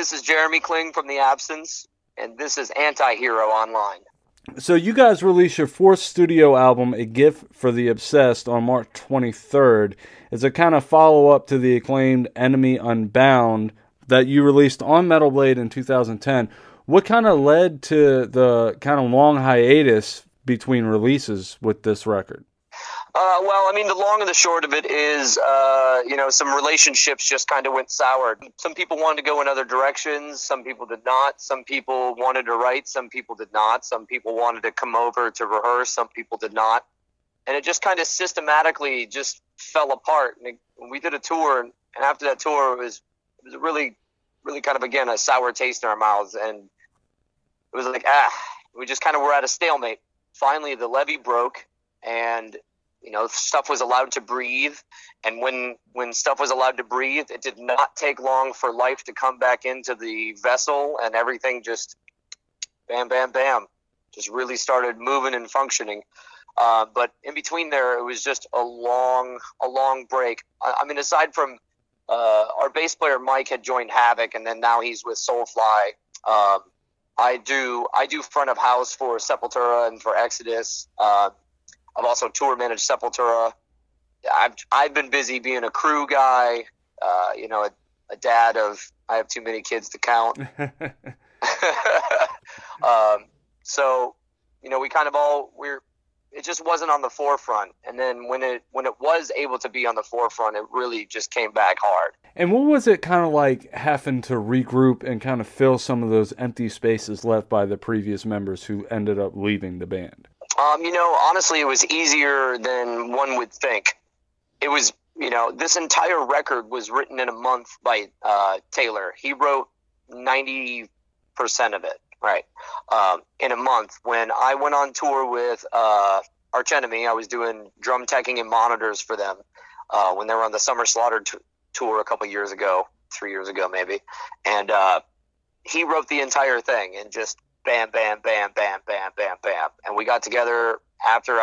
this is Jeremy Kling from The Absence, and this is Anti-Hero Online. So you guys released your fourth studio album, A Gift for the Obsessed, on March 23rd. It's a kind of follow-up to the acclaimed Enemy Unbound that you released on Metal Blade in 2010. What kind of led to the kind of long hiatus between releases with this record? Well, I mean, the long and the short of it is, you know, some relationships just kind of went sour. Some people wanted to go in other directions. Some people did not. Some people wanted to write. Some people did not. Some people wanted to come over to rehearse. Some people did not. And it just kind of systematically just fell apart. And we did a tour, and after that tour, it was really, really kind of, again, a sour taste in our mouths. And it was like, we just kind of were at a stalemate. Finally, the levee broke, and you know, stuff was allowed to breathe, and when stuff was allowed to breathe, it did not take long for life to come back into the vessel, and everything just bam, bam, bam, just really started moving and functioning. But in between there, it was just a long break. I mean, aside from our bass player Mike had joined Havoc, and then now he's with Soulfly. I do front of house for Sepultura and for Exodus. I've also tour managed Sepultura. I've been busy being a crew guy, you know, a dad of, I have too many kids to count. So, you know, we kind of all, it just wasn't on the forefront. And then when it was able to be on the forefront, it really just came back hard. And what was it kind of like having to regroup and kind of fill some of those empty spaces left by the previous members who ended up leaving the band? You know, honestly, it was easier than one would think. It was, you know, this entire record was written in a month by Taylor. He wrote 90% of it, right, in a month. When I went on tour with Arch Enemy, I was doing drum teching and monitors for them when they were on the Summer Slaughter tour a couple years ago, 3 years ago maybe. And he wrote the entire thing and just bam, bam, bam, bam, bam, bam, bam. And we got together after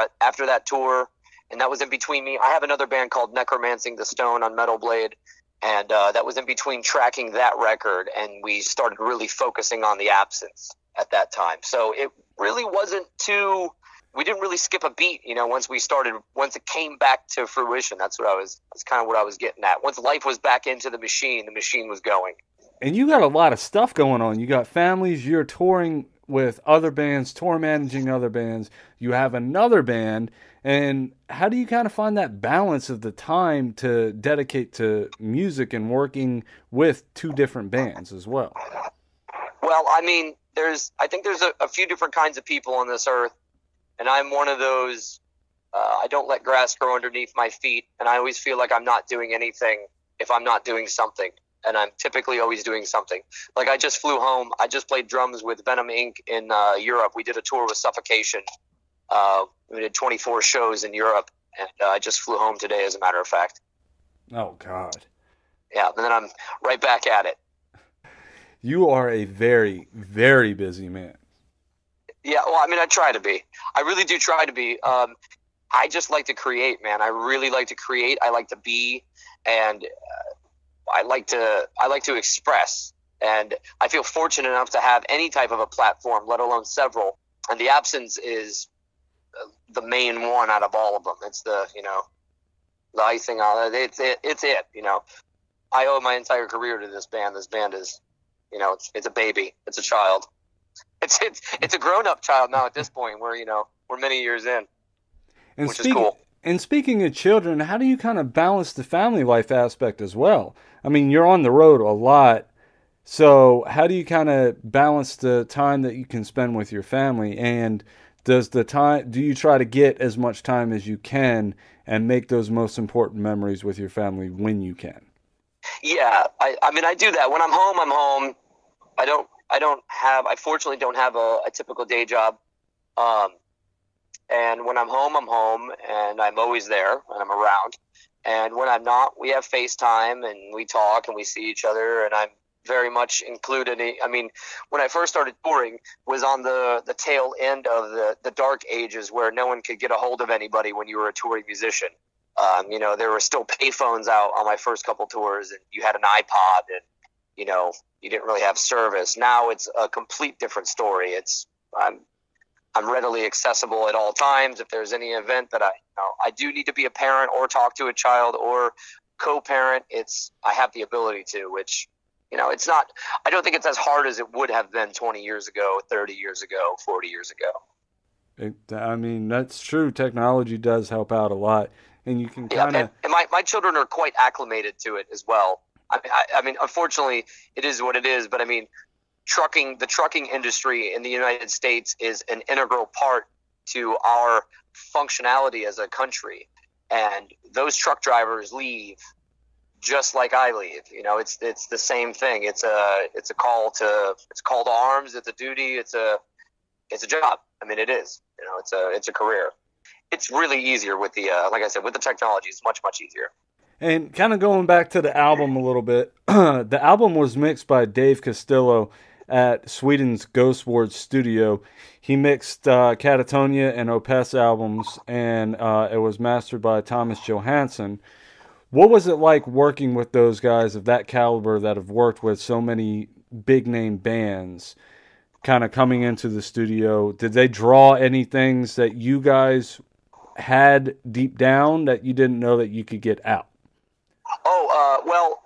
that tour, and that was in between me. I have another band called Necromancing the Stone on Metal Blade, and that was in between tracking that record, and we started really focusing on The Absence at that time. So it really wasn't too – we didn't really skip a beat, you know, once it came back to fruition. That's kind of what I was getting at. Once life was back into the machine was going. And you got a lot of stuff going on. You got families, you're touring with other bands, tour managing other bands. You have another band. And how do you kind of find that balance of the time to dedicate to music and working with two different bands as well? Well, I mean, I think there's a few different kinds of people on this earth. And I'm one of those, I don't let grass grow underneath my feet. And I always feel like I'm not doing anything if I'm not doing something. And I'm typically always doing something. Like I just flew home. I just played drums with Venom Inc. in Europe. We did a tour with Suffocation. We did 24 shows in Europe, and I just flew home today, as a matter of fact. Oh, God. Yeah, and then I'm right back at it. You are a very, very busy man. Yeah, well, I mean, I try to be. I really do try to be. I just like to create, man. I really like to create. I like to be, and I like to express, and I feel fortunate enough to have any type of a platform, let alone several. And The Absence is the main one out of all of them. It's the, you know, the icing on it. It's it. You know, I owe my entire career to this band. This band is, you know, it's a baby. It's a child. It's a grown up child now at this point. Where, you know, we're many years in, and which is cool. And speaking of children, how do you kind of balance the family life aspect as well? I mean, you're on the road a lot, so how do you kind of balance the time that you can spend with your family? And do you try to get as much time as you can and make those most important memories with your family when you can? Yeah, I mean, I do that. When I'm home, I'm home. I fortunately don't have a typical day job. And when I'm home, and I'm always there, and I'm around. And when I'm not, we have FaceTime, and we talk, and we see each other, and I'm very much included. I mean, when I first started touring, was on the tail end of the dark ages where no one could get a hold of anybody when you were a touring musician. You know, there were still payphones out on my first couple tours, and you had an iPod, and you know, you didn't really have service. Now it's a complete different story. It's I'm readily accessible at all times. If there's any event that I do need to be a parent or talk to a child or co-parent, I have the ability to, which, you know, it's not, I don't think it's as hard as it would have been 20 years ago, 30 years ago, 40 years ago. I mean, that's true. Technology does help out a lot, and you can kind of, and my children are quite acclimated to it as well. I mean, unfortunately it is what it is, but I mean, the trucking industry in the United States is an integral part to our functionality as a country. And those truck drivers leave just like I leave. You know, it's the same thing. It's a call to arms. It's a duty. It's a job. I mean, it is, you know, it's a career. It's really easier with the, like I said, with the technology, it's much, much easier. And kind of going back to the album a little bit, the album was mixed by Dave Castillo at Sweden's Ghost Ward studio. He mixed Catatonia and Opeth albums, and it was mastered by Thomas Johansson. What was it like working with those guys of that caliber that have worked with so many big-name bands kind of coming into the studio? Did they draw any things that you guys had deep down that you didn't know that you could get out? Oh, well,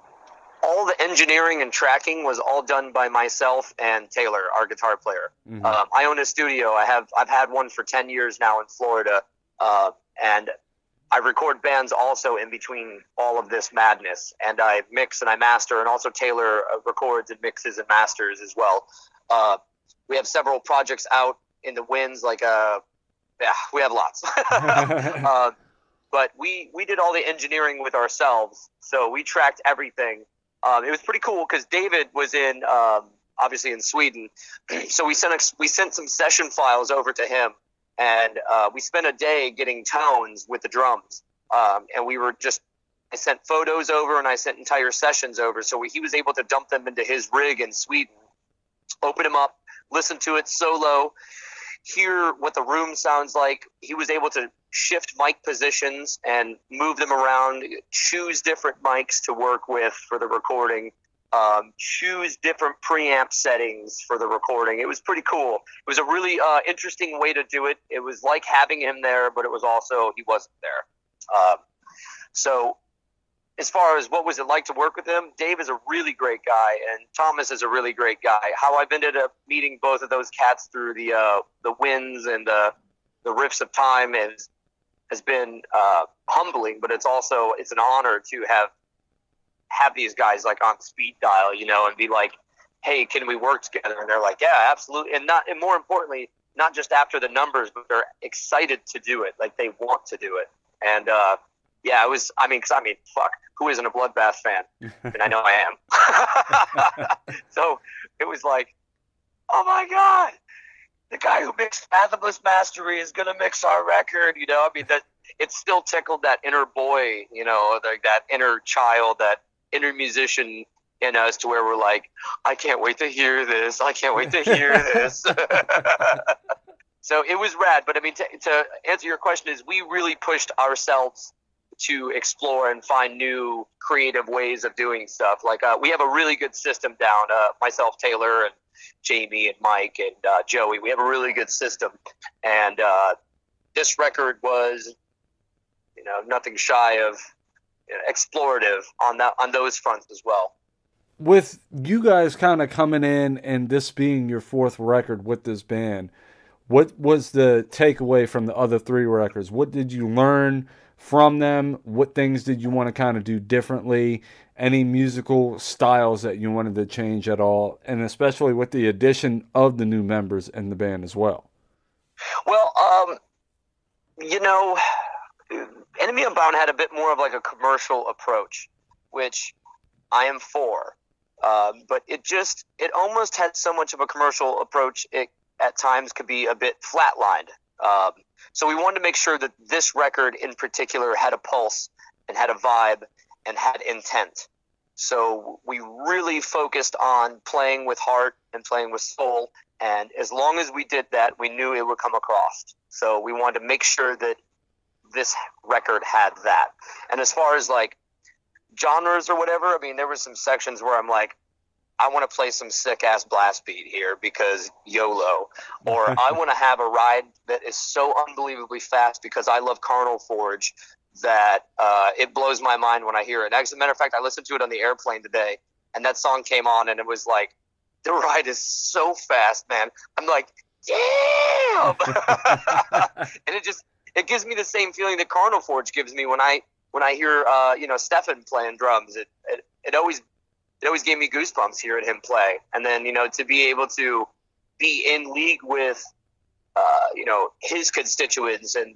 all the engineering and tracking was all done by myself and Taylor, our guitar player. Mm-hmm. I own a studio. I've had one for 10 years now in Florida, and I record bands also in between all of this madness, and I mix and I master, and also Taylor records and mixes and masters as well. We have several projects out in the winds, like yeah, we have lots. But we did all the engineering with ourselves, so we tracked everything. It was pretty cool because David was in, obviously in Sweden, so we sent some session files over to him, and we spent a day getting tones with the drums, and we were just, I sent photos over and I sent entire sessions over, so he was able to dump them into his rig in Sweden, open them up, listen to it solo, hear what the room sounds like. He was able to shift mic positions and move them around, choose different mics to work with for the recording, choose different preamp settings for the recording. It was pretty cool. It was a really interesting way to do it. It was like having him there, but it was also, he wasn't there. So as far as what was it like to work with him, Dave is a really great guy, and Thomas is a really great guy. How I've ended up meeting both of those cats through the winds and the rifts of time has been humbling, but it's also, it's an honor to have these guys like on speed dial, you know, and be like, hey, can we work together? And they're like, yeah, absolutely. And more importantly, not just after the numbers, but they're excited to do it. Like they want to do it. And, yeah, I mean, fuck, who isn't a Bloodbath fan? And I know I am. So it was like, oh my God, the guy who mixed Fathomless Mastery is going to mix our record. You know, I mean, that it still tickled that inner boy, you know, like that inner child, that inner musician in us, to where we're like, I can't wait to hear this. I can't wait to hear this. So it was rad. But I mean, to answer your question is, we really pushed ourselves to explore and find new creative ways of doing stuff. Like we have a really good system down, myself, Taylor, and Jamie, and Mike, and Joey. We have a really good system. And this record was, you know, nothing shy of, you know, explorative on those fronts as well. With you guys kind of coming in and this being your fourth record with this band, what was the takeaway from the other three records? What did you learn from them? What things did you want to kind of do differently? Any musical styles that you wanted to change at all? And especially with the addition of the new members in the band as well. Well, you know, Enemy Unbound had a bit more of like a commercial approach, which I am for. But it almost had so much of a commercial approach, it at times could be a bit flatlined. So we wanted to make sure that this record in particular had a pulse and had a vibe and had intent. So we really focused on playing with heart and playing with soul. And as long as we did that, we knew it would come across. So we wanted to make sure that this record had that. And as far as like genres or whatever, I mean, there were some sections where I'm like, I want to play some sick-ass blast beat here because YOLO. Or I want to have a ride that is so unbelievably fast because I love Carnal Forge that it blows my mind when I hear it. As a matter of fact, I listened to it on the airplane today, and that song came on, and it was like, the ride is so fast, man. I'm like, damn! And it gives me the same feeling that Carnal Forge gives me when I hear Stefan playing drums. It always gave me goosebumps hearing him play. And then, to be able to be in league with his constituents and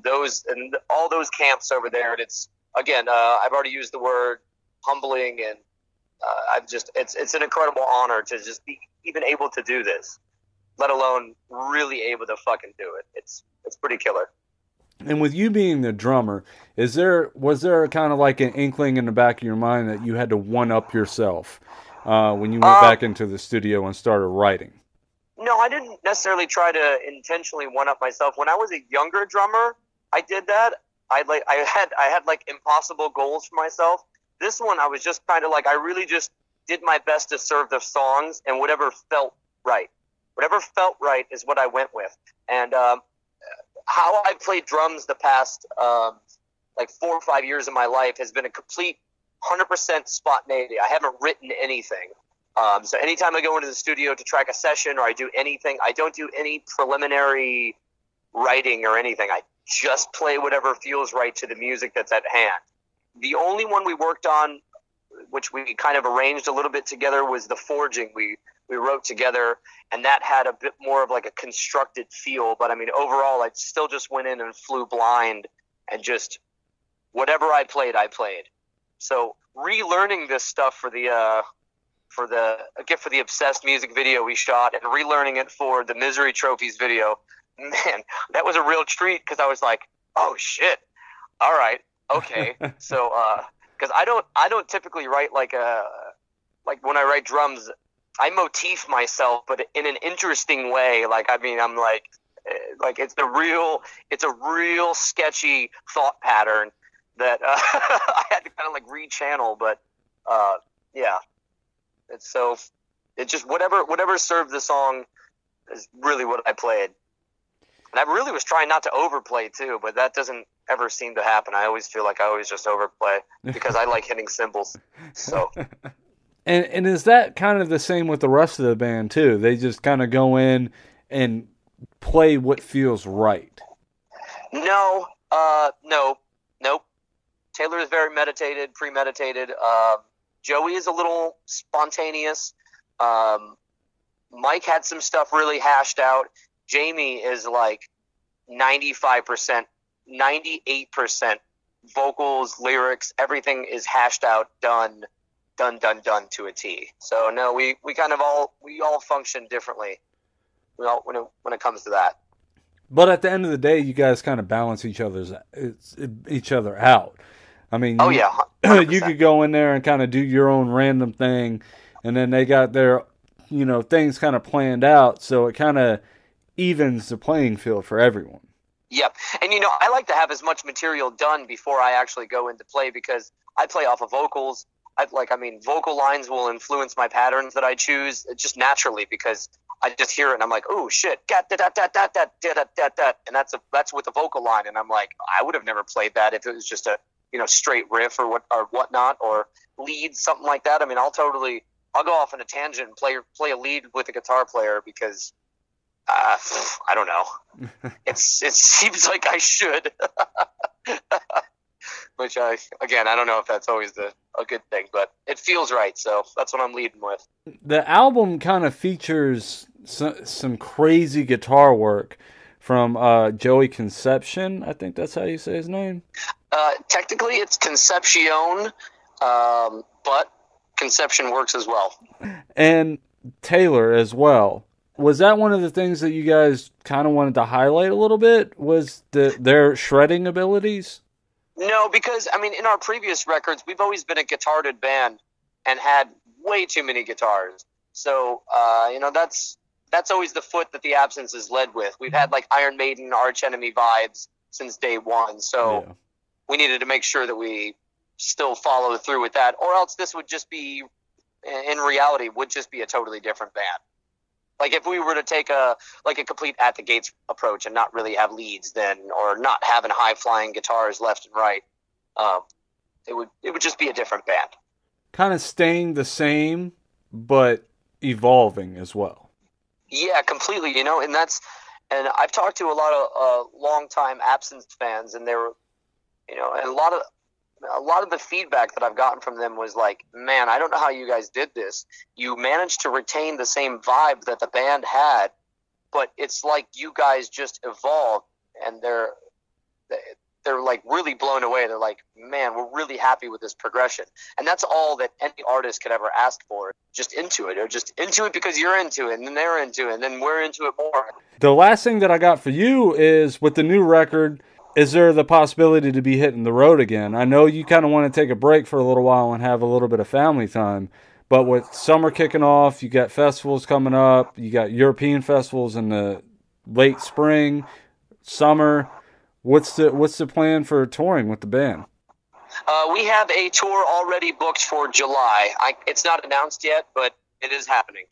all those camps over there. And it's, again, I've already used the word humbling, and it's an incredible honor to just be even able to do this, let alone really able to fucking do it. It's pretty killer. And with you being the drummer, was there kind of like an inkling in the back of your mind that you had to one up yourself when you went back into the studio and started writing? No, I didn't necessarily try to intentionally one up myself. When I was a younger drummer, I did that. I had like impossible goals for myself. This one, I was just kind of like, I really just did my best to serve the songs, and whatever felt right. Whatever felt right is what I went with. And how I played drums the past 4 or 5 years of my life has been a complete 100% spontaneity. I haven't written anything. So anytime I go into the studio to track a session or I do anything, I don't do any preliminary writing or anything. I just play whatever feels right to the music that's at hand. The only one we worked on, which we kind of arranged a little bit together, was The Forging. We wrote together, and that had a bit more of like a constructed feel. But, I mean, overall, I still just went in and flew blind, and just whatever I played, I played. So relearning this stuff for the A Gift for the Obsessed music video we shot, and relearning it for the Misery Trophies video, man, that was a real treat, because I was like, oh shit, all right, okay. So because I don't typically write when I write drums, I motif myself, but in an interesting way. I'm like it's a real sketchy thought pattern that I had to kind of like rechannel, but yeah. It's so, it just whatever served the song is really what I played, and I really was trying not to overplay too, but that doesn't ever seem to happen. I always feel like I always just overplay because I like hitting cymbals. So, and is that kind of the same with the rest of the band too? They just kind of go in and play what feels right. No, nope. Taylor is very premeditated. Joey is a little spontaneous. Mike had some stuff really hashed out. Jamie is like 95%, 98% vocals, lyrics, everything is hashed out, done to a T. So no, we all function differently. When it comes to that. But at the end of the day, you guys kind of balance each other out. I mean, oh, yeah, 100%. You could go in there and kind of do your own random thing, and then they got their, things kind of planned out, so it kind of evens the playing field for everyone. Yep, and I like to have as much material done before I actually go into play, because I play off of vocals. Vocal lines will influence my patterns that I choose just naturally, because I just hear it and I'm like, oh shit, and that's with the vocal line, and I'm like, I would have never played that if it was just a straight riff or whatnot, or lead, something like that. I mean, I'll go off on a tangent and play a lead with a guitar player because I don't know. It seems like I should, which I don't know if that's always a good thing, but it feels right. So that's what I'm leading with. The album kind of features some crazy guitar work from Joey Concepcion. I think that's how you say his name. Technically, it's Concepcion, but Concepcion works as well. And Taylor as well. Was that one of the things that you guys kind of wanted to highlight a little bit, was their shredding abilities? No, because, in our previous records, we've always been a guitar-ed band and had way too many guitars. So, that's always the foot that The Absence is led with. We've had, Iron Maiden, Arch Enemy vibes since day one, so... Yeah. We needed to make sure that we still follow through with that, or else this would just be in reality would just be a totally different band. Like if we were to take a complete At the Gates approach and not really have leads then, or not having high flying guitars left and right, it would just be a different band. Kind of staying the same, but evolving as well. Yeah, completely. You know, and that's, and I've talked to a lot of longtime Absence fans, and they were, you know, and a lot of the feedback that I've gotten from them was like, man, I don't know how you guys did this. You managed to retain the same vibe that the band had, but it's like you guys just evolved, and they're like really blown away. They're like, man, we're really happy with this progression. And that's all that any artist could ever ask for. Just into it, or just into it because you're into it, and then they're into it, and then we're into it more. The last thing that I got for you is, with the new record, is there the possibility to be hitting the road again? I know you kind of want to take a break for a little while and have a little bit of family time, but with summer kicking off, you got festivals coming up, you got European festivals in the late spring, summer. What's the plan for touring with the band? We have a tour already booked for July. It's not announced yet, but it is happening.